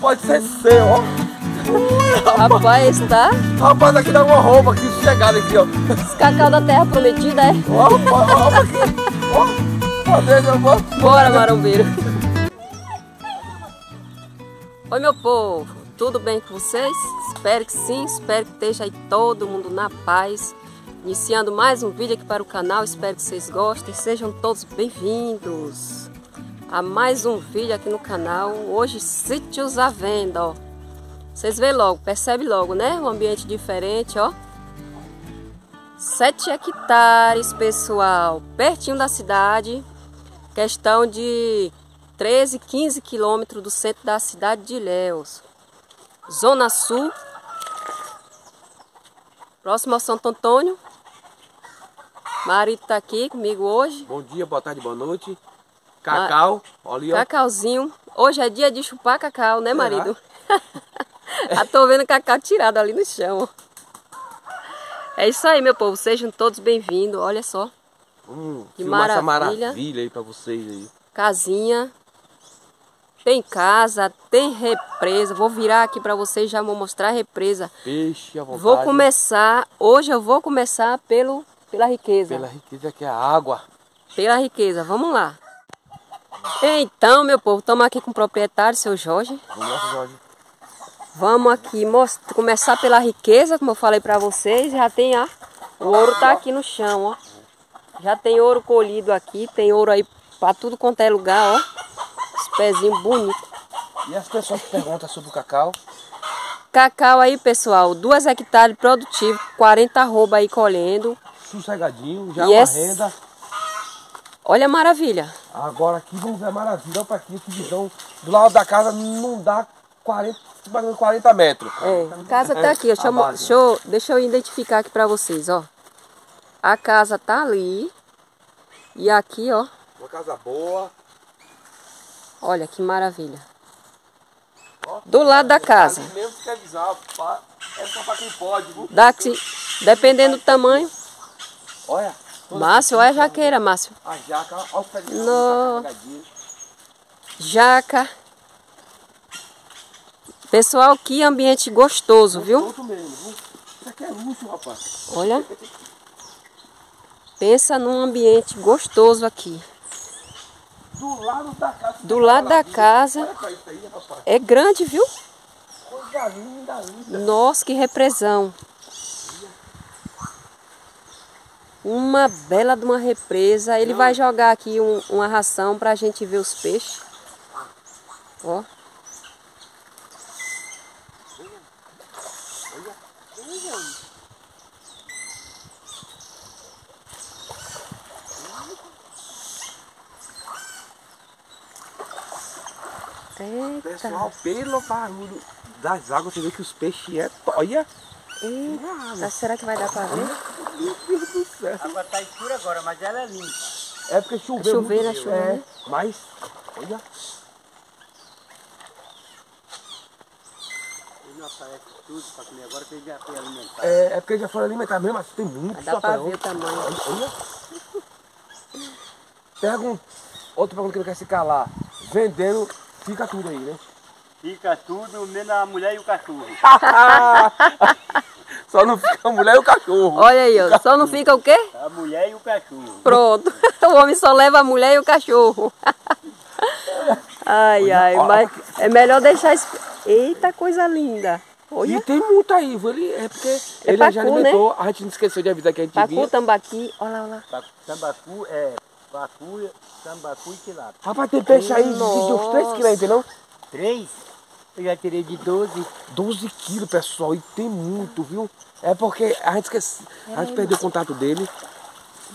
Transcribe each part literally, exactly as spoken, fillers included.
Pode ser seu, ó. Rapaz, tá? Rapaz, aqui dá uma roupa aqui, chegada aqui, ó. Os cacau da terra prometida, é? Ó, uma roupa aqui. Ó, ó, deixa, ó. Bora, marombeiro. Oi, meu povo. Tudo bem com vocês? Espero que sim, espero que esteja aí todo mundo na paz. Iniciando mais um vídeo aqui para o canal, espero que vocês gostem. Sejam todos bem-vindos a mais um vídeo aqui no canal. Hoje, sítios à venda, ó. Vocês veem logo, percebe logo, né? Um ambiente diferente, ó. sete hectares, pessoal, pertinho da cidade. Questão de treze, quinze quilômetros do centro da cidade de Ilhéus. Zona Sul. Próximo ao Santo Antônio. Marido tá aqui comigo hoje. Bom dia, boa tarde, boa noite. Cacau, olha, cacauzinho. Hoje é dia de chupar cacau, né, marido? Já tô vendo cacau tirado ali no chão. É isso aí, meu povo. Sejam todos bem-vindos. Olha só. Hum, que maravilha. maravilha aí pra vocês aí. Casinha. Tem casa, tem represa. Vou virar aqui pra vocês, já vou mostrar a represa. Peixe à vontade. Vou começar, hoje eu vou começar pelo, pela riqueza. Pela riqueza que é a água. Pela riqueza, vamos lá. Então, meu povo, estamos aqui com o proprietário, seu Jorge. Nossa, Jorge. Vamos aqui mostrar, começar pela riqueza, como eu falei para vocês. Já tem, ó, o ouro tá aqui no chão, ó. Já tem ouro colhido aqui, tem ouro aí para tudo quanto é lugar, ó. Os pezinhos bonitos. E as pessoas que perguntam sobre o cacau? Cacau aí, pessoal, duas hectares produtivo, quarenta arroba aí colhendo. Sossegadinho, já yes. Uma renda. Olha a maravilha. Agora aqui vamos ver a maravilha. Olha para aqui, que visão. Do lado da casa não dá quarenta, quarenta metros. É, a casa tá aqui. Deixa eu, deixa, eu, deixa eu identificar aqui para vocês, ó. A casa tá ali. E aqui, ó. Uma casa boa. Olha que maravilha. Ó, do lado da casa. Mesmo que avisar, é só para quem pode. Daqui, dependendo do tamanho. Olha. Márcio, olha a jaqueira, Márcio. A jaca, olha o pé de no... Jaca. Pessoal, que ambiente gostoso, viu? Isso aqui é luxo, rapaz. Olha. Pensa num ambiente gostoso aqui. Do lado da casa. Do lado da casa. É grande, viu? Coisa linda, linda. Nossa, que represão. Uma bela de uma represa. Ele vai jogar aqui um, uma ração para a gente ver os peixes. Ó. Eita. Pessoal, pelo barulho das águas, você vê que os peixes é toia. Eita, será que vai dar para ver? Agora tá escura agora, mas ela é linda. É porque choveu. Choveu, né? Choveu. É, mas, olha. Ele não aparece tudo pra comer agora, porque ele já foi alimentar. É, é porque ele já foi alimentar mesmo, mas tem muito. Dá pra ver o tamanho. Olha. Pergunta, outra pergunta que ele quer se calar. Vendendo, fica tudo aí, né? Fica tudo, menos a mulher e o cachorro. Só não fica a mulher e o cachorro. Olha aí, ó. Só não fica o quê? A mulher e o cachorro. Pronto. O homem só leva a mulher e o cachorro. Ai, olha, ai. Olha, mas porque... é melhor deixar... Esse... Eita, coisa linda. Olha. E tem muita aí. Ele, é porque é ele pacu, já alimentou. Né? A gente não esqueceu de avisar que a gente pacu, vinha. Pacu, tambaqui. Olha lá, olha lá. Tambacu é... Pacu, tambacu e tilápia. Rapaz, tem peixe aí de uns três quilos, não? três? Eu já tirei de doze. doze quilos, pessoal, e tem muito, viu? É porque a gente esquece, é, a gente perdeu o contato dele.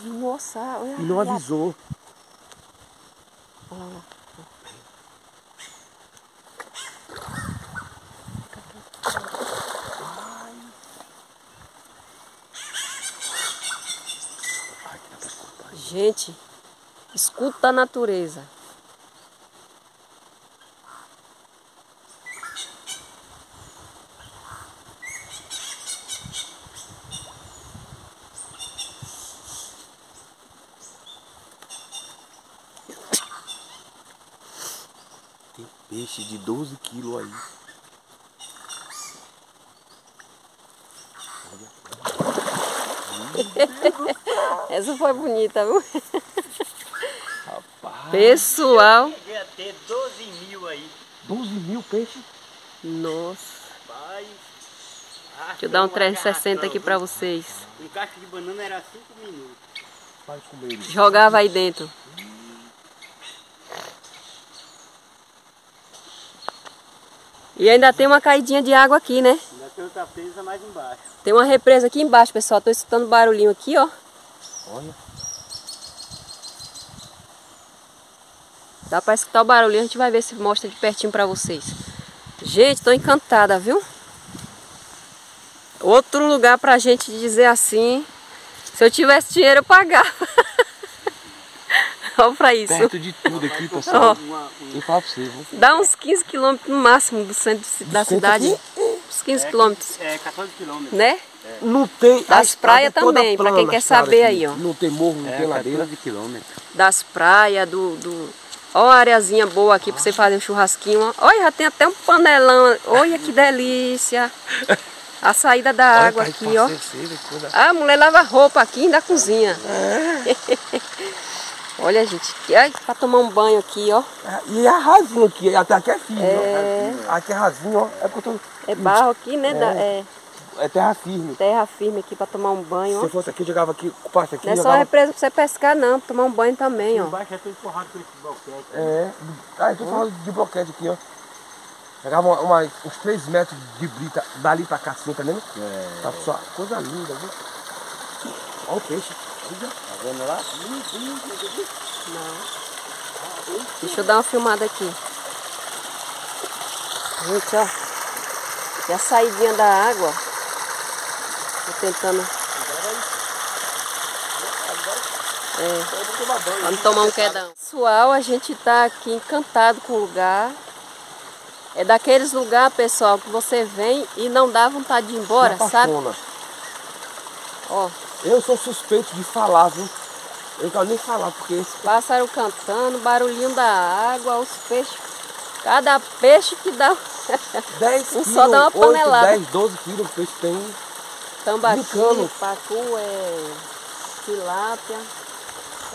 Nossa, olha. E não avisou. Olha lá. Gente, escuta a natureza. peixe de doze quilos aí. Essa foi bonita, viu? Rapaz. Pessoal. Eu cheguei a ter doze mil aí. doze mil peixes? Nossa. Rapaz. Deixa eu dar um trezentos e sessenta aqui pra vocês. Um cacho de banana era cinco minutos. Vai comer. Jogava aí dentro. E ainda tem uma caidinha de água aqui, né? Ainda tem outra presa mais embaixo. Tem uma represa aqui embaixo, pessoal. Tô escutando barulhinho aqui, ó. Olha. Dá pra escutar o barulhinho. A gente vai ver se mostra de pertinho pra vocês. Gente, tô encantada, viu? Outro lugar pra gente dizer assim... Se eu tivesse dinheiro, eu pagava. Olha pra isso. Perto de tudo aqui, pessoal. Eu falo pra você. Dá uns quinze quilômetros no máximo do centro da cidade. Uns quinze quilômetros. É, quatorze quilômetros. Né? É. Não tem. Das praias também, pra quem quer saber aí, ó. Não tem morro, não tem lareira. Das praias, do... do... Ó uma areazinha boa aqui pra você fazer um churrasquinho. Olha, já tem até um panelão. Olha que delícia. A saída da água aqui, ó. Ah, a mulher lava roupa aqui e ainda cozinha. É. Olha, gente. Ai, pra tomar um banho aqui, ó. E é rasinho aqui. Até aqui é firme, é... ó. Aqui é rasinho, ó. É, tô... é barro aqui, né? É... Da... é... é terra firme. Terra firme aqui pra tomar um banho, ó. Se fosse aqui, jogava aqui, passa aqui. Não é jogava... só represa pra você pescar, não. Pra tomar um banho também, ó. Embaixo é tudo forrado com esse bloquete. É. Ah, eu tô falando de bloquete aqui, ó. Pegava uma, uma, uns três metros de brita dali pra cá, tá vendo? É. Tá, pessoal, coisa linda, viu? Olha o peixe. Tá vendo lá? Não. Deixa eu dar uma filmada aqui. Gente, ó. E a saída da água. Tô tentando. É. Vamos tomar um quedão. Pessoal, a gente tá aqui encantado com o lugar. É daqueles lugares, pessoal, que você vem e não dá vontade de ir embora, sabe? Ó. Eu sou suspeito de falar, viu? Eu não quero nem falar, porque... Esse... Pássaro cantando, barulhinho da água, os peixes... Cada peixe que dá... dez quilos, só dá uma panelada. dez, doze quilos, o peixe tem... Tambaqui, pacu, é... tilápia...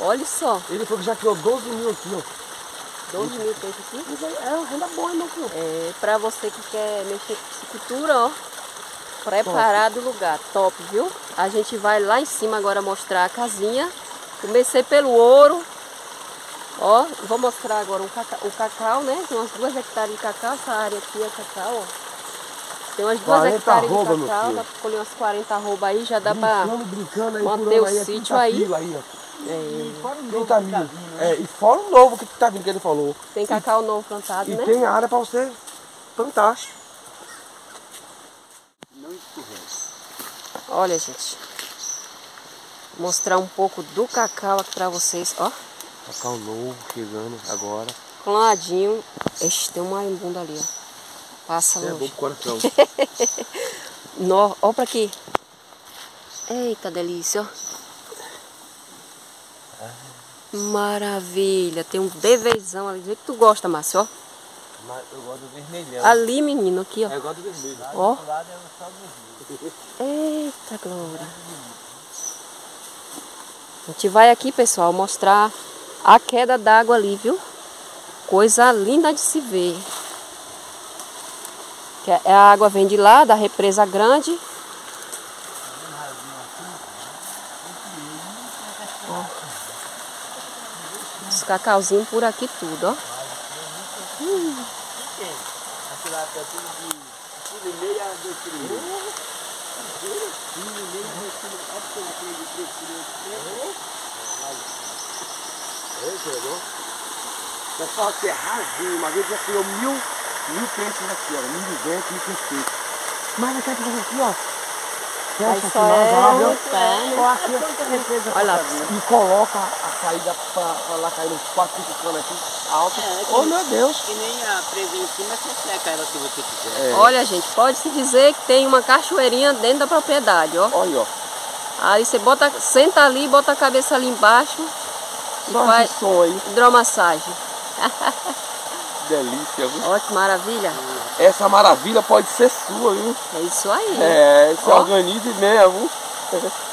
Olha só. Ele falou que já criou doze mil aqui, ó. doze mil peixes aqui. Mas é uma renda boa, meu filho. É, pra você que quer mexer com piscicultura, ó. Preparado o lugar. Top, viu? A gente vai lá em cima agora mostrar a casinha. Comecei pelo ouro. Ó, vou mostrar agora um cacau, o cacau, né? Tem umas duas hectares de cacau. Essa área aqui é cacau, ó. Tem umas duas hectares de cacau. Dá pra colher umas quarenta arroba aí. Já dá pra manter o sítio aí. É, e fora o novo tá vindo, é, e fora o novo que tá vindo, que ele falou. Tem cacau e, novo plantado, e né? E tem área pra você plantar. Não escorrega. Olha, gente. Vou mostrar um pouco do cacau aqui pra vocês, ó. Cacau novo chegando agora. Clonadinho. Ixi, tem um marimbunda ali, ó. Passa longe. É bom pro coração. Nó, ó pra aqui. Eita, delícia, ó. Maravilha, tem um devezão ali, do jeito que tu gosta, Márcio, ó. Eu gosto do vermelhão. Ali, menino, aqui, ó. Eu gosto do vermelho. Ó. Do lado é só vermelho. Eita, glória. A gente vai aqui, pessoal, mostrar a queda d'água ali, viu? Coisa linda de se ver. A água vem de lá, da represa grande. Cacauzinho por aqui tudo, ó. Hum. Pessoal, aqui é rasinho, uma vez já criou mil, mil peixes aqui, ó. Mil duzentos, mil peixes. Mas aqui aqui, ó. Fecha aqui mais água, olha lá, e coloca a saída para lá cair uns quatro, cinco canos aqui, alta. É, oh, meu Deus! Que nem a presa em cima, você seca ela se você quiser. É. Olha, gente, pode-se dizer que tem uma cachoeirinha dentro da propriedade, ó. Olha, ó. Aí você bota, senta ali, bota a cabeça ali embaixo. Nossa, e faz hidromassagem. delícia, viu? Olha que maravilha. Essa maravilha pode ser sua, viu? É isso aí. É, se organize mesmo.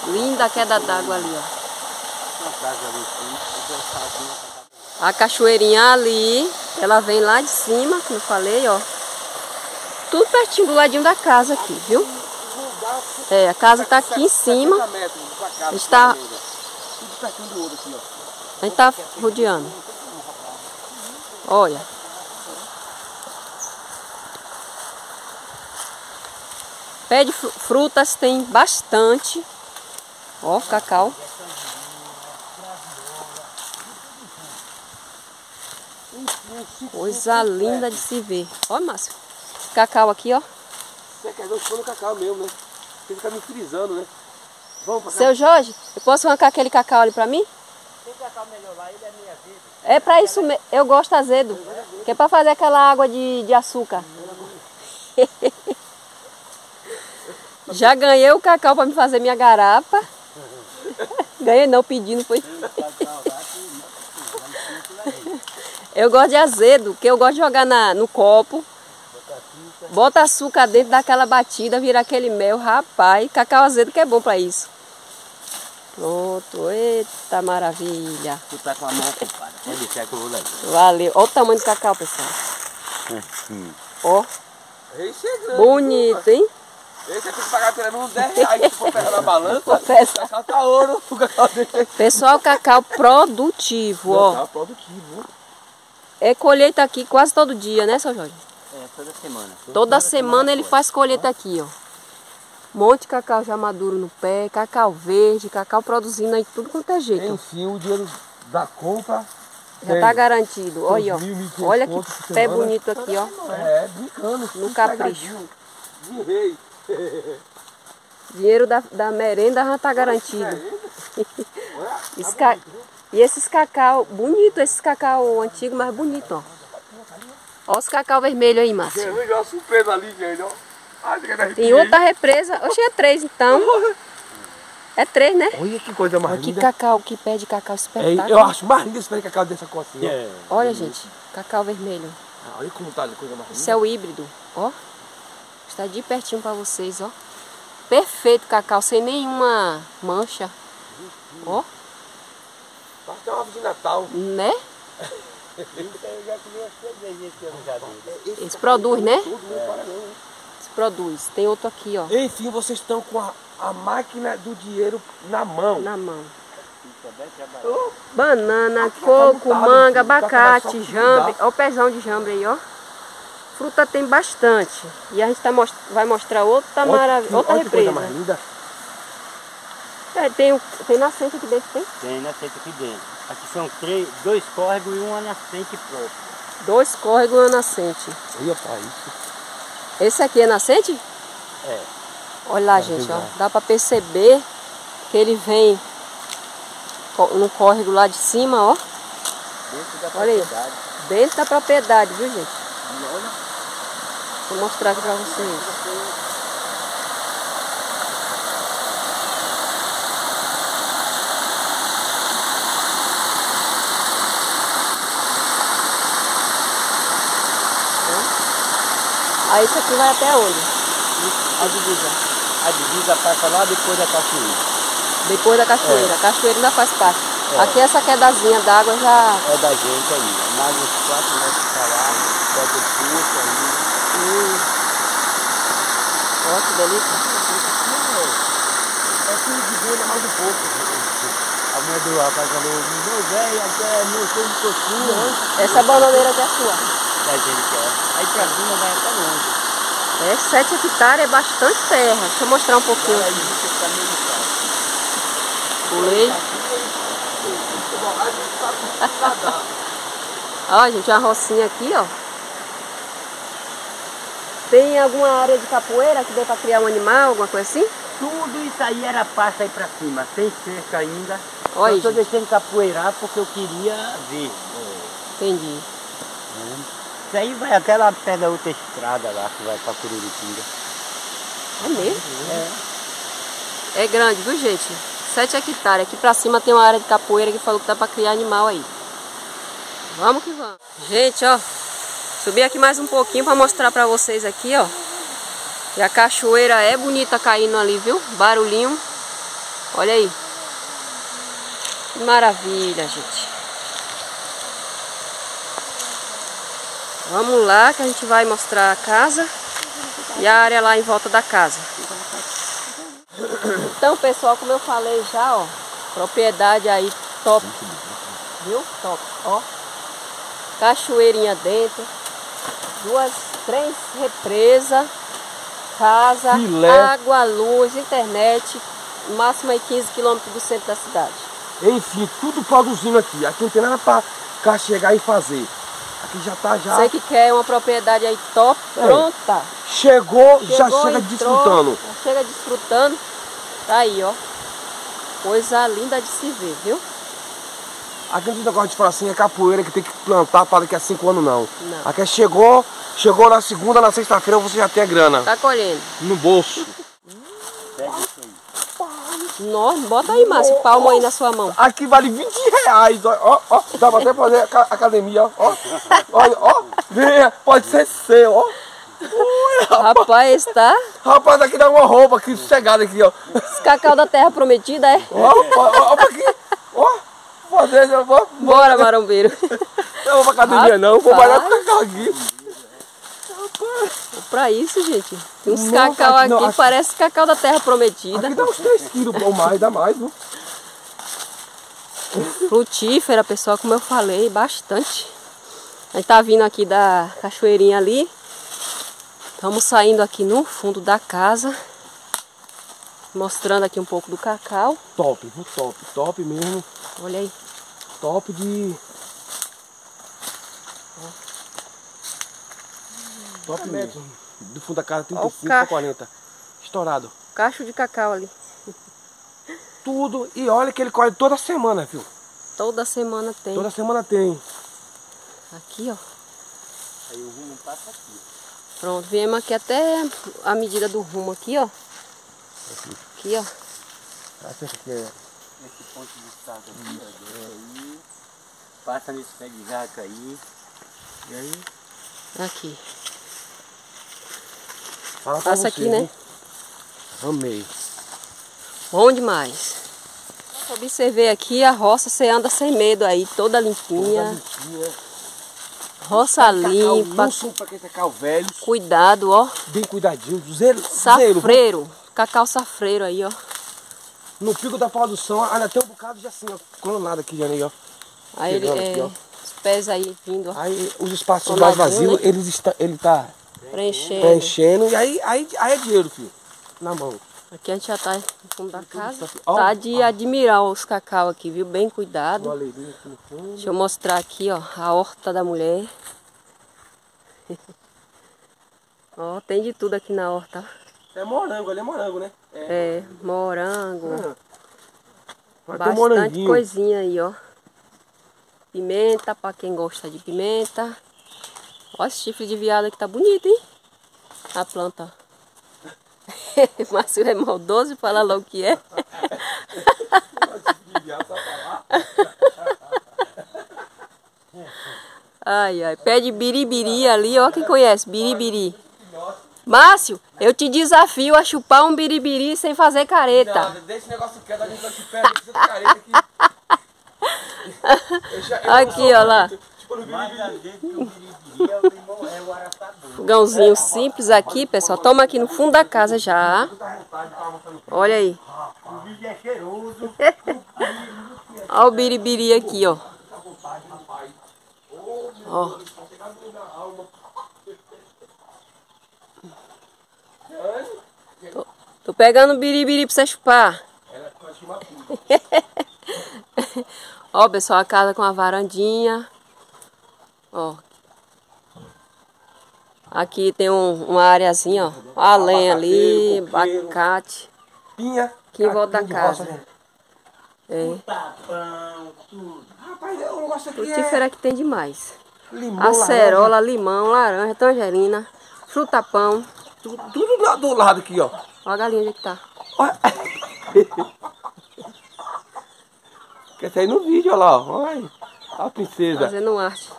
Linda a queda d'água ali, ó. A cachoeirinha ali, ela vem lá de cima, como eu falei, ó. Tudo pertinho do ladinho da casa aqui, viu? É, a casa tá aqui em cima. A gente tá... A gente tá rodeando. Olha. Pé de frutas tem bastante. Ó, cacau. Coisa linda de se ver. Ó, Márcio. Cacau aqui, ó. Você quer ver o cacau mesmo, né? Porque fica me frisando, né? Vamos pra cá. Seu Jorge, eu posso arrancar aquele cacau ali pra mim? Tem cacau melhor lá, ele é meio azedo. É pra isso mesmo. Eu gosto azedo. Que é pra fazer aquela água de, de açúcar. Já ganhei o cacau para me fazer minha garapa. Ganhei não, pedindo foi. Eu gosto de azedo, porque eu gosto de jogar na, no copo. Bota açúcar dentro daquela batida, vira aquele mel, rapaz. Cacau azedo que é bom para isso. Pronto, eita maravilha. Tu tá com a mão ocupada, pode deixar que eu vou lá. Valeu, olha o tamanho do cacau, pessoal. Ó, bonito, hein? Esse aqui pagar pelo menos dez reais que for pegar na balança. O cacau tá ouro. O cacau dele. Pessoal, cacau produtivo, ó. Cacau produtivo. É colheita aqui quase todo dia, né, seu Jorge? É, toda semana. Toda, toda semana, semana ele faz colheita aqui, ó. Um monte de cacau já maduro no pé, cacau verde, cacau produzindo aí tudo quanto é jeito. Enfim, o dinheiro da compra já tem. Tá garantido. Olha, ó. Olha que pé bonito aqui, ó. É, brincando. No capricho. De rei. Dinheiro da, da merenda já tá garantido. Esse ca... E esses cacau, bonito esses cacau antigo, mas bonito, ó. Olha os cacau vermelho aí, Márcio. Tem outra represa. Oxe, é três então. É três, né? Olha que coisa mais linda. Que cacau, que pé de cacau espetacular. É, eu acho mais lindo esse pé de cacau dessa cocinha. É, olha, é gente, cacau vermelho. Ah, olha como tá de coisa mais linda. Esse é o híbrido, ó. Está de pertinho para vocês, ó. Perfeito cacau, sem nenhuma mancha. Ó. Parece que é uma árvore de Natal. Né? Esse produz, né? Esse produz. Tem outro aqui, ó. Enfim, vocês estão com a, a máquina do dinheiro na mão. Na mão. Banana, coco, manga, abacate, jambre. Ó o pezão de jambre aí, ó. Fruta tem bastante. E a gente tá most... vai mostrar outra maravilha. Outra represa. Mais linda. É, tem, um... tem nascente aqui dentro, tem? Tem nascente aqui dentro. Aqui são três, dois córregos e uma nascente própria. Dois córregos e uma nascente. Olha pra isso. Esse aqui é nascente? É. Olha lá, é, gente, ó. Dá pra perceber que ele vem no córrego lá de cima, ó. Dentro da Olha propriedade. Aí. Dentro da propriedade, viu, gente? Vou mostrar aqui pra vocês. Aí isso aqui vai até onde? A divisa. A divisa passa lá depois da cachoeira. Depois da cachoeira. É. A cachoeira ainda faz parte. É. Aqui essa quedazinha d'água já... É da gente aí. Mais uns quatro metros pra lá. quatro putos ali. Hum. Olha que delícia. É que de venda mais um pouco. A mulher do rapaz falou, meu velho, até meu cheiro de coxinha. Essa bananeira aqui é sua. É, gente, é. Aí pra cima vai até longe. É, sete hectares é bastante terra. Deixa eu mostrar um pouquinho. Olha aí, você tá meio de cara. Pulei. Ó, gente, uma rocinha aqui, ó. Tem alguma área de capoeira que deu para criar um animal, alguma coisa assim? Tudo isso aí era pasta aí para cima, sem cerca ainda. Olha, eu estou deixando capoeirar porque eu queria ver. Entendi. É. Isso aí vai até lá perto da outra estrada lá, que vai para Cururitinga. É mesmo? É. É grande, viu, gente? sete hectares. Aqui para cima tem uma área de capoeira que falou que dá para criar animal aí. Vamos que vamos. Gente, ó. Subi aqui mais um pouquinho para mostrar para vocês aqui, ó. E a cachoeira é bonita caindo ali, viu? Barulhinho. Olha aí. Que maravilha, gente. Vamos lá que a gente vai mostrar a casa e a área lá em volta da casa. Então, pessoal, como eu falei já, ó, propriedade aí top, viu? Top, ó. Cachoeirinha dentro, duas, três represas, casa, filé, água, luz, internet, máximo aí quinze quilômetros do centro da cidade. Enfim, tudo produzindo aqui. Aqui não tem nada para chegar e fazer. Aqui já tá já. Você que quer uma propriedade aí top, é. pronta. Chegou, Chegou já chega entrou, desfrutando. Já chega desfrutando. Tá aí, ó. Coisa linda de se ver, viu? Aqui não tem negócio de falar assim, é capoeira que tem que plantar para daqui a cinco anos, não. não. Aqui chegou, chegou na segunda, na sexta-feira você já tem a grana. Tá colhendo. No bolso. Pega isso aí. Nossa, bota aí, Márcio, palmo aí na sua mão. Aqui vale vinte reais, ó, ó. Dá pra até fazer academia, ó. Olha, ó. Vem, pode ser seu, ó. Ui, rapaz. rapaz, tá? Rapaz, aqui dá uma roupa aqui, sossegada aqui, ó. Esse cacau da terra prometida, é? Ó, ó, ó, aqui. Ó. Fazer, eu vou, Bora, marombeiro. Eu vou pra academia, rapaz. não. Vou parar com cacau aqui. Pra isso, gente. Tem uns Nossa, cacau aqui, não, parece acho... cacau da terra prometida. Aqui dá uns três quilos ou mais, dá mais, viu? Frutífera, pessoal, como eu falei, bastante. A gente tá vindo aqui da cachoeirinha ali. Estamos saindo aqui no fundo da casa. Mostrando aqui um pouco do cacau. Top, viu? Top, top mesmo. Olha aí. Top de... Top ah, metro. Do fundo da casa, trinta e cinco a quarenta. Estourado. Cacho de cacau ali. Tudo. E olha que ele colhe toda semana, viu? Toda semana tem. Toda semana tem. Aqui, ó. Aí o rumo passa aqui. Pronto, viemos aqui até a medida do rumo aqui, ó. Aqui, ó. Esse ponto de estado aqui, aí. Passa nesse pé de jaca aí. E aí? Aqui. Fala Passa você, aqui, né? Hein? Amei. Bom demais. Observei aqui a roça, você anda sem medo aí, toda limpinha. Toda limpinha. Roça limpa. Cacau velho. Cuidado, ó. Bem cuidadinho. Zero, safreiro. Zero. Cacau safreiro aí, ó. No pico da produção, olha, tem um bocado de assim, ó. Clonado aqui, Jane, ó. Aí ele, é... aqui, ó. Os pés aí vindo, ó. Aí os espaços mais vazios, né? eles está, ele tá... Preenchendo. Preenchendo. E aí, aí, aí é dinheiro, filho. Na mão. Aqui a gente já tá no fundo da casa. Ó, tá de ó. admirar os cacau aqui, viu? Bem cuidado. Deixa eu mostrar aqui, ó. A horta da mulher. Ó, tem de tudo aqui na horta. É morango, ali é morango, né? É, é morango. Ah, bastante um coisinha aí, ó. Pimenta, pra quem gosta de pimenta. Olha esse chifre de viado aqui, tá bonito, hein? A planta. O Márcio é maldoso, fala logo o que é. Ai, ai. Pé de biribiri ali, ó, quem conhece, biribiri. Márcio, eu te desafio a chupar um biribiri sem fazer careta. Não, deixa esse negócio quieto, a gente vai chupar, não precisa de careta aqui. Eu já, eu aqui, ó lá. Fogãozinho simples aqui, pessoal. Toma aqui no fundo da casa já. Olha aí. Olha o biribiri aqui, ó. Ó. Tô, tô pegando biribiri pra você chupar. Ó, pessoal, a casa com a varandinha. Ó. Aqui tem um, uma área assim, ó. A lenha ali, abacate. Pinha. Aqui em volta da casa. É. Frutífera que tem demais. Acerola, limão, laranja, tangerina, frutapão. Tudo, tudo do lado aqui, ó. Olha a galinha onde que tá. Quer sair no vídeo, olha lá, ó. Olha a princesa. Fazendo arte.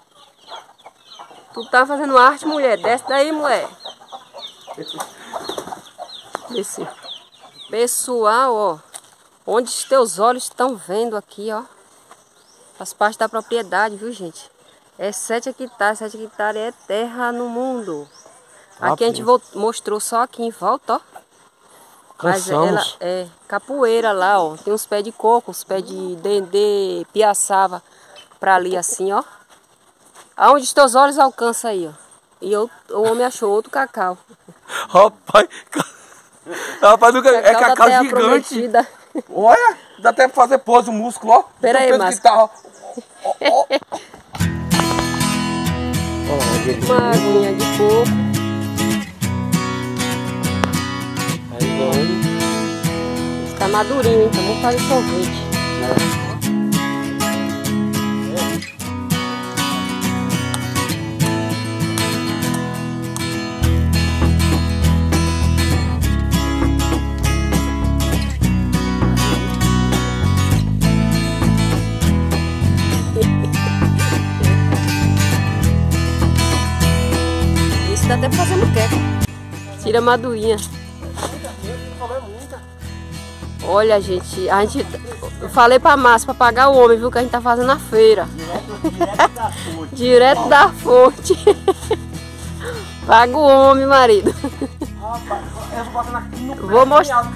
Tu tá fazendo arte, mulher. Desce daí, mulher. Esse. Pessoal, ó. Onde os teus olhos estão vendo aqui, ó. Faz parte da propriedade, viu, gente? É sete hectares. Sete hectares é terra no mundo. Ah, aqui a gente mostrou só aqui em volta, ó. Cansamos. Mas ela é capoeira lá, ó. Tem uns pés de coco, uns pés de dendê, piaçava. Pra ali assim, ó. Aonde os teus olhos alcançam aí, ó. E eu, o homem achou outro cacau. Rapaz, rapaz, do cacau, é cacau gigante. Prometida. Olha, dá até pra fazer pose o músculo, ó. Pera aí, Márcio. Ó, ó, ó. Uma aguinha de coco. Aí, ó. Tá madurinho, hein? Então vamos fazer sorvete. É. Dá até pra fazer muqueca. Tira a madurinha. Olha, gente, a gente... Eu falei pra Márcia pra pagar o homem, viu? Que a gente tá fazendo na feira. Direto da fonte. Direto da fonte. Paga o homem, marido. Vou mostrar.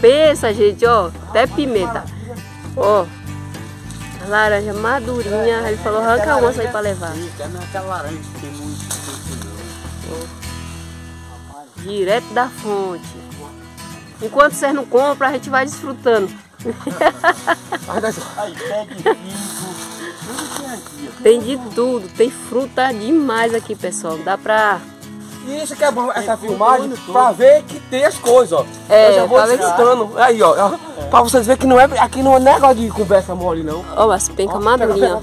Pensa, gente, ó. Até pimenta. Ó. Laranja madurinha, ele falou, arranca uma aí pra levar. Direto da fonte. Enquanto vocês não compram, a gente vai desfrutando. Tem de tudo, tem fruta demais aqui, pessoal. Dá pra... E isso que é bom, essa filmagem, pra ver que tem as coisas, ó. É, eu já vou desfrutando. Aí, ó. Pra vocês verem que não é, aqui não é negócio de conversa mole, não. Ó, mas penca madurinha.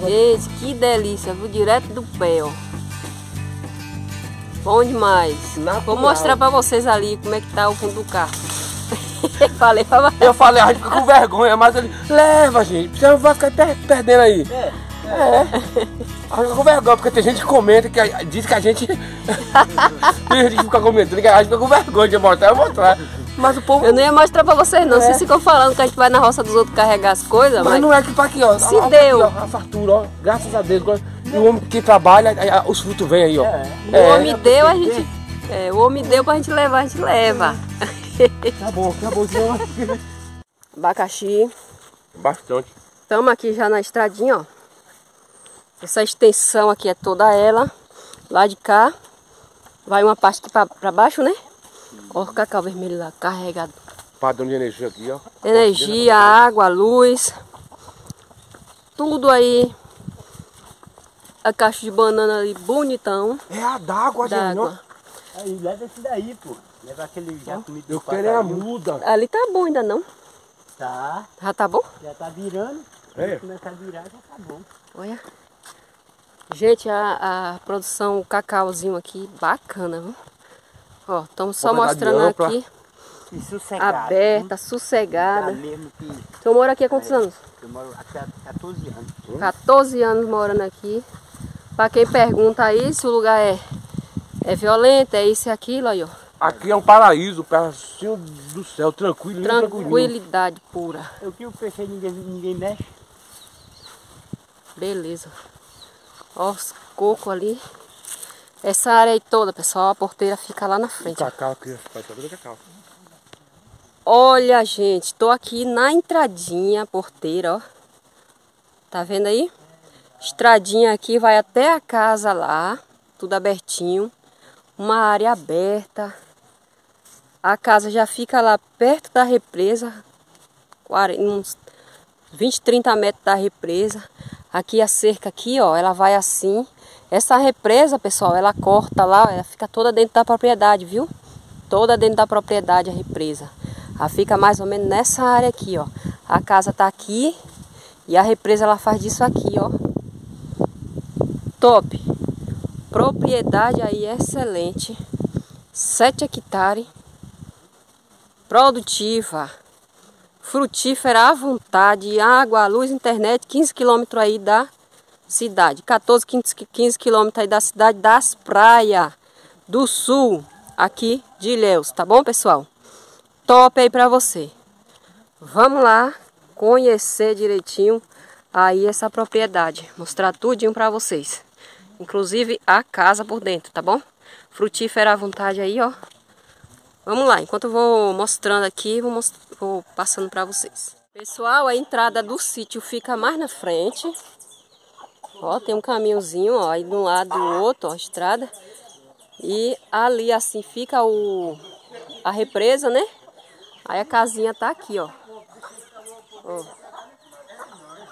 Gente, que delícia, viu? Direto do pé, ó. Bom demais. Vou mostrar pra vocês ali como é que tá o fundo do carro. Falei pra vocês. Eu falei, a gente fica com vergonha, mas ele... Leva, gente, você não vai ficar perdendo aí. É. É, a gente fica com vergonha, porque tem gente que comenta, que a, diz que a gente... Tem gente que fica comentando, que a gente fica com vergonha de mostrar, eu vou mostrar. Mas o povo... Eu não ia mostrar pra vocês não, é. Vocês ficam falando que a gente vai na roça dos outros carregar as coisas, mas... Mas não é que pra aqui, ó. Se a, deu. Aqui, ó, a fartura, ó, graças a Deus. E o homem que trabalha, a, a, os frutos vêm aí, ó. É. O é. homem deu, a gente... É, o homem deu pra gente levar, a gente leva. Tá bom, tá bom. Abacaxi. Bastante. Estamos aqui já na estradinha, ó. Essa extensão aqui é toda ela. Lá de cá. Vai uma parte aqui pra, pra baixo, né? Olha o cacau vermelho lá, carregado. Padrão de energia aqui, ó. Energia, água, luz. Tudo aí. A caixa de banana ali, bonitão. É a d'água, gente, não? Aí, leva esse daí, pô. Leva aquele já comido. Eu quero é a muda. Ali tá bom ainda, não? Tá. Já tá bom? Já tá virando. É. Começa a virar, já tá bom. Olha. Gente, a, a produção cacauzinho aqui, bacana, viu? Ó, estamos só mostrando ampla. Aqui. E sossegada. Aberta, sossegada. Você mora aqui há quantos é, anos? Eu moro aqui há quatorze anos. Hein? quatorze anos morando aqui. Pra quem pergunta aí se o lugar é, é violento, é isso e aquilo, aí, ó. Aqui é um paraíso, pedacinho do céu, tranquilo. Tranquilidade pura. Eu que o peixe ninguém, ninguém mexe. Beleza. Ó, os cocos ali. Essa área aí toda, pessoal, a porteira fica lá na frente. Cacau aqui, cacau. Olha, gente, tô aqui na entradinha, porteira, ó. Tá vendo aí? Estradinha aqui, vai até a casa lá. Tudo abertinho. Uma área aberta. A casa já fica lá perto da represa. Uns vinte, trinta metros da represa. Aqui a cerca aqui, ó, ela vai assim. Essa represa, pessoal, ela corta lá, ela fica toda dentro da propriedade, viu? Toda dentro da propriedade a represa. Ela fica mais ou menos nessa área aqui, ó. A casa tá aqui e a represa ela faz disso aqui, ó. Top! Propriedade aí excelente. sete hectares. Produtiva. frutífera à vontade, água, luz, internet, quinze quilômetros aí da cidade, quatorze, quinze quilômetros aí da cidade, das praias do sul, aqui de Ilhéus, tá bom, pessoal? Top aí pra você. Vamos lá conhecer direitinho aí essa propriedade, mostrar tudinho pra vocês, inclusive a casa por dentro, tá bom? Frutífera à vontade aí, ó. Vamos lá, enquanto eu vou mostrando aqui, vou, most... vou passando pra vocês. Pessoal, a entrada do sítio fica mais na frente. Ó, tem um caminhozinho, ó, aí de um lado e do outro, ó, a estrada. E ali, assim, fica o... a represa, né? Aí a casinha tá aqui, ó. Ó.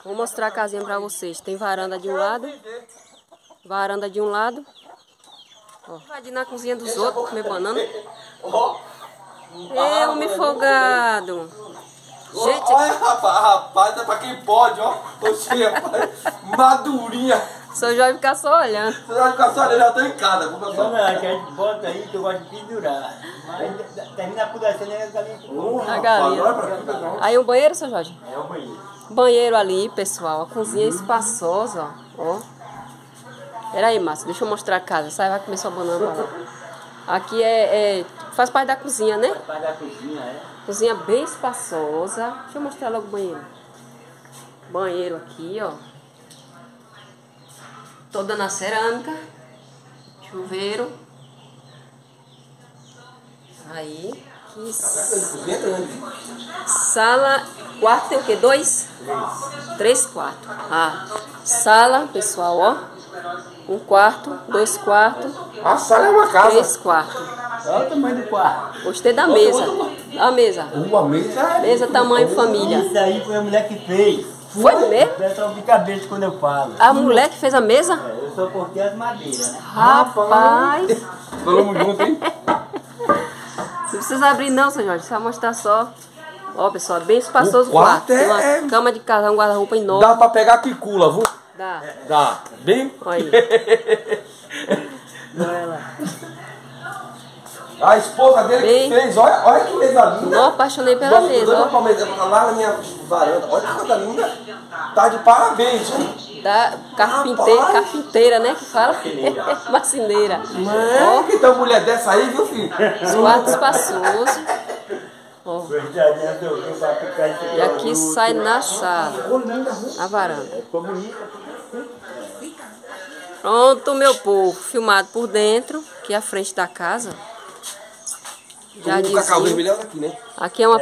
Vou mostrar a casinha pra vocês. Tem varanda de um lado. Varanda de um lado. Vai de na cozinha dos outros, comer banana. Eu me folgado. Gente, olha, rapaz, rapaz, é pra quem pode, ó. Oxi, rapaz, madurinha. Seu Jorge ficar só olhando. Seu Jorge ficar só olhando, já tô em casa. Não, é que a gente bota aí, que eu gosto de pendurar. Mas termina a pudesse, né? A galinha. Aí o banheiro, seu Jorge? É o banheiro. Banheiro ali, pessoal. A cozinha espaçosa, ó. Pera aí, Márcio, deixa eu mostrar a casa. Sai, vai comer sua banana lá. Aqui é, é... faz parte da cozinha, né? Faz parte da cozinha, é. Cozinha bem espaçosa. Deixa eu mostrar logo o banheiro. Banheiro aqui, ó. Toda na cerâmica. Chuveiro. Aí. Que sala... Quarto tem o quê? Dois? Três. Três quartos. Ah, sala, pessoal, ó. Um quarto, dois quartos. A sala é uma casa. Três quartos. Olha o tamanho do quarto. Gostei da mesa. A mesa. Uma mesa? Mesa tamanho família. Isso aí foi a mulher que fez. Foi mesmo? Pessoal fica besta quando eu falo. A mulher que fez a mesa? É, eu só cortei as madeiras, né? Rapaz. Vamos junto, hein? Não precisa abrir não, seu Jorge. Só mostrar só. Ó, pessoal, bem espaçoso o quarto. O quarto é... Tem uma cama de casal, um guarda-roupa enorme. Dá pra pegar a picula, viu? Dá. Dá. Bem? Olha aí. Olha lá. A esposa dele bem... que fez. Olha, olha que mesa linda. Eu apaixonei pela mesa. Ó. Pra mesa lá na minha varanda. Olha que coisa linda. Tá de parabéns, hein? Da carpinteira, ah, carpinteira, né? Que fala. Marceneira. Olha que tem uma mulher dessa aí, viu, filho? Os quartos espaçosos. Oh. E aqui sai na sala, na varanda. Pronto, meu povo, filmado por dentro, que é a frente da casa. Já dizia, aqui é uma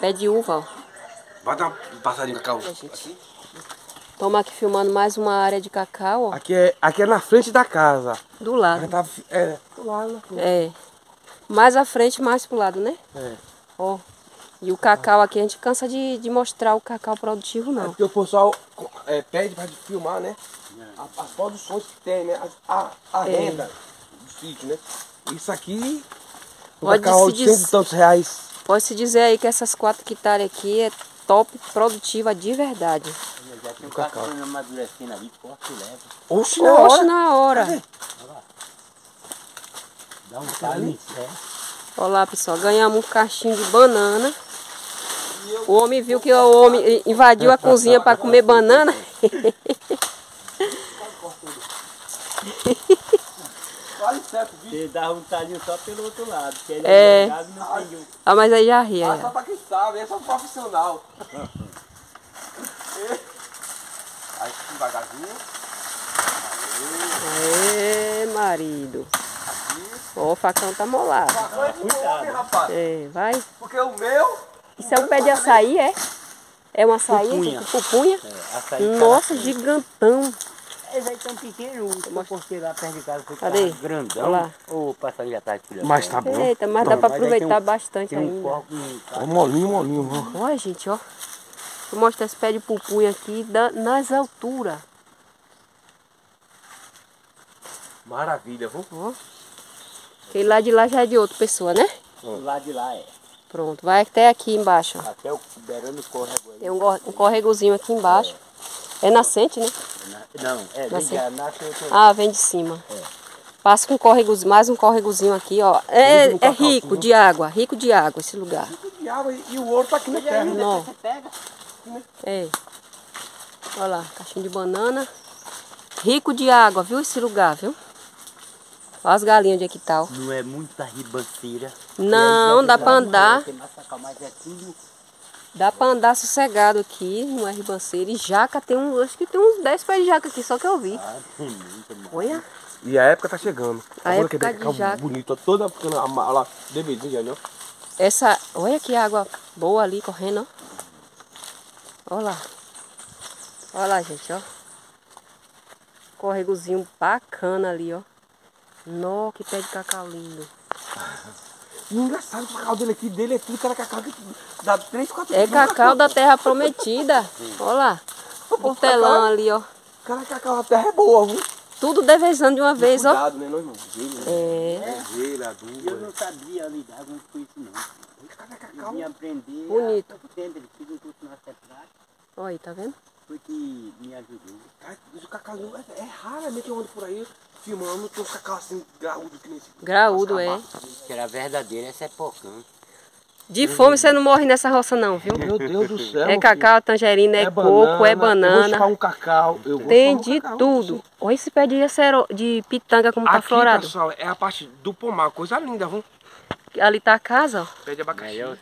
pé de uva, ó. Vai dar um passarinho de cacau. Toma aqui filmando mais uma área de cacau, ó. Aqui é, aqui é na frente da casa. Do lado. Tá, é, do lado. É. Mais à frente, mais pro lado, né? É. Ó, e o cacau aqui, a gente cansa de, de mostrar o cacau produtivo, não. É porque o pessoal é, pede pra filmar, né? É. As produções que tem, né? A, a, a é. renda do sítio, né? Isso aqui, o pode cacau de cento e tantos reais. Pode se dizer aí que essas quatro hectares aqui é top, produtiva de verdade. Eu já tem o cacau amadurecendo ali, corta e leva. Oxe, na hora! Oxe, na hora! Cadê? Dá um calinho. Olha lá, pessoal, ganhamos um cachinho de banana. O homem viu que o homem invadiu a cozinha para comer banana. Ele dava um talinho só pelo outro lado. É. Ah, mas aí já ri. Ah, só para quem sabe, é só um profissional. Aí devagarzinho. É, marido. Ó, o facão tá molado. Ah, cuidado, rapaz. É, vai. Porque o meu... Isso é um pé de açaí, é? É um açaí? Pupunha. De pupunha? É, açaí. Nossa, caraca. Gigantão. Esse aí tão pequeno. Eu cortei lá perto de casa. Cadê? Grandão. Olha lá. O passarinho já tá de mas tá bom. Eita, mas dá pra aproveitar um, bastante ainda. Um de... É molinho, molinho. Olha, gente, ó. Vou mostrar esse pé de pupunha aqui da, nas alturas. Maravilha, vou. Ó. Porque lá de lá já é de outra pessoa, né? Lá de lá é. Pronto, vai até aqui embaixo. Ó. Até o beirando córrego. Tem um, um córregozinho aqui embaixo. É, é nascente, né? Na, não, é, nascente. Vem de, nasce, tô... Ah, vem de cima. É. Passa com córregozinho, mais um córregozinho aqui, ó. É, é rico de água, rico de água esse lugar. de água e, e o ouro tá aqui na terra. Não. Você pega, né? É. Olha lá, caixinha de banana. Rico de água, viu, esse lugar, viu? Olha as galinhas de Equital. Não é muita ribanceira. Não, dá pra andar. Dá pra andar sossegado aqui, não é ribanceira. E jaca tem um, acho que tem uns dez pés de jaca aqui, só que eu vi. Ah, tem muito. Olha. E a época tá chegando. A agora época que de jaca. Bonito, toda ficando lá, devedinha, né? Essa, olha que água boa ali, correndo, ó. Olha lá. Olha lá, gente, ó. Corregozinho bacana ali, ó. Nó, que pé de cacau lindo. E engraçado, o cacau dele aqui, dele é tudo que era cacau que dá três, quatro. É cacau, cacau da terra prometida. Olha lá, o telão ali, ó. Cara, cacau da terra é boa, viu? Tudo devezando de uma vez, ó. Cuidado, né, nós não. É. Eu não sabia lidar com isso, não. Cara, cacau. Eu vim aprender. Bonito. Olha aí, tá vendo? Foi que me ajudou. Cara, o cacau é, é raramente eu ando por aí filmando, tem um cacau assim, graúdo que nem esse. Graúdo, é. Que era verdadeiro, essa é pouca. De fome hum. Você não morre nessa roça não, viu? Meu Deus do céu. É cacau, tangerina, é, é coco, banana, é banana. Eu vou chupar um cacau. Eu vou tem um de cacau, tudo. Olha esse pé de, acero, de pitanga como aqui, tá florado. Pessoal, é a parte do pomar, coisa linda, viu? Ali tá a casa, ó. Pé de abacaxi. É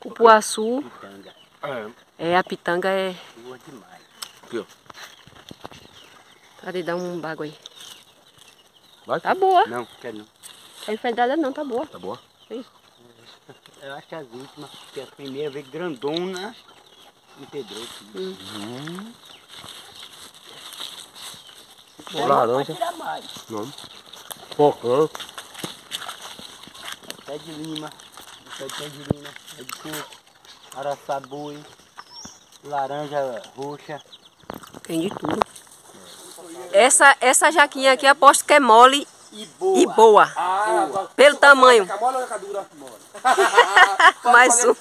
cupuaçu. É. É, a pitanga é... Boa demais. Aqui, ó. Cadê? Dá um bago aí. Vai, tá boa. Não, quer não. É enfeidada não, tá boa. Tá boa? Sim. Eu acho que as últimas, porque a primeira veio grandona e pedrou tudo. Hum. Hum. Laranja. Não. Pocã. Pé de lima. Pé de lima. Pé de coco. Araçabui. Laranja roxa. Tem de tudo. Essa, essa jaquinha aqui aposto que é mole. E boa. E boa. Ah, boa. Pelo tamanho. Mais um.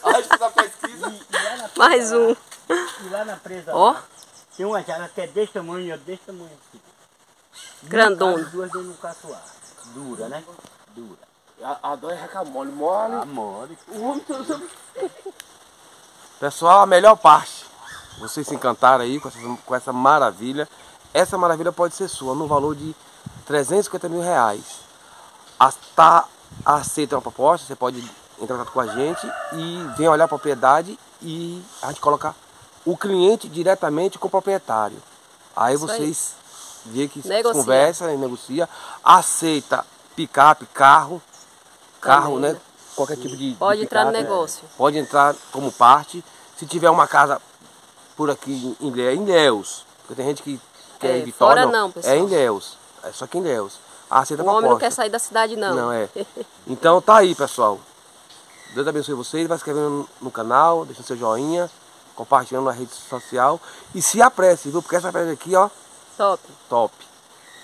Mais um. E lá na presa, ó, lá, tem uma jarra até desse tamanho, desse tamanho aqui. Grandona. Duas dentro do catuá. Dura, né? Dura. A, a dor é racamole. Mole. Ah, mole. Pessoal, a melhor parte. Vocês se encantaram aí com essa, com essa maravilha. Essa maravilha pode ser sua, no valor de trezentos e cinquenta mil reais. Está aceita uma proposta, você pode entrar em contato com a gente e vem olhar a propriedade e a gente coloca o cliente diretamente com o proprietário. Aí isso vocês vê que negocia. Conversa, negocia, aceita picape, carro, carro, né? Qualquer tipo de pode de picape, entrar no negócio. Né? Pode entrar como parte. Se tiver uma casa por aqui em Ilhéus, porque tem gente que quer é, ir Vitória, fora não, não pessoal. É em Ilhéus. É só quem Deus. Aceita a proposta. O homem não quer sair da cidade, não. Não, é. Então tá aí, pessoal. Deus abençoe vocês. Vai se inscrevendo no canal, deixando seu joinha, compartilhando na rede social. E se apresse, viu? Porque essa pedra aqui, ó. Top. Top.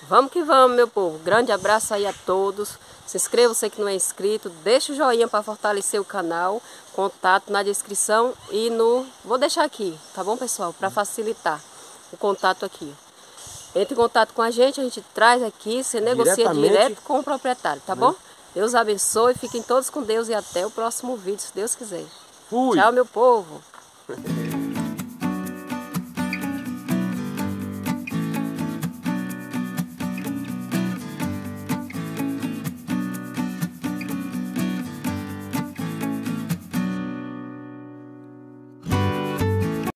Vamos que vamos, meu povo. Grande abraço aí a todos. Se inscreva, você que não é inscrito. Deixa o joinha para fortalecer o canal. Contato na descrição e no... Vou deixar aqui, tá bom, pessoal? Para facilitar o contato aqui. Entre em contato com a gente, a gente traz aqui, você negocia direto com o proprietário, tá bom? Deus abençoe, fiquem todos com Deus e até o próximo vídeo, se Deus quiser. Fui. Tchau, meu povo!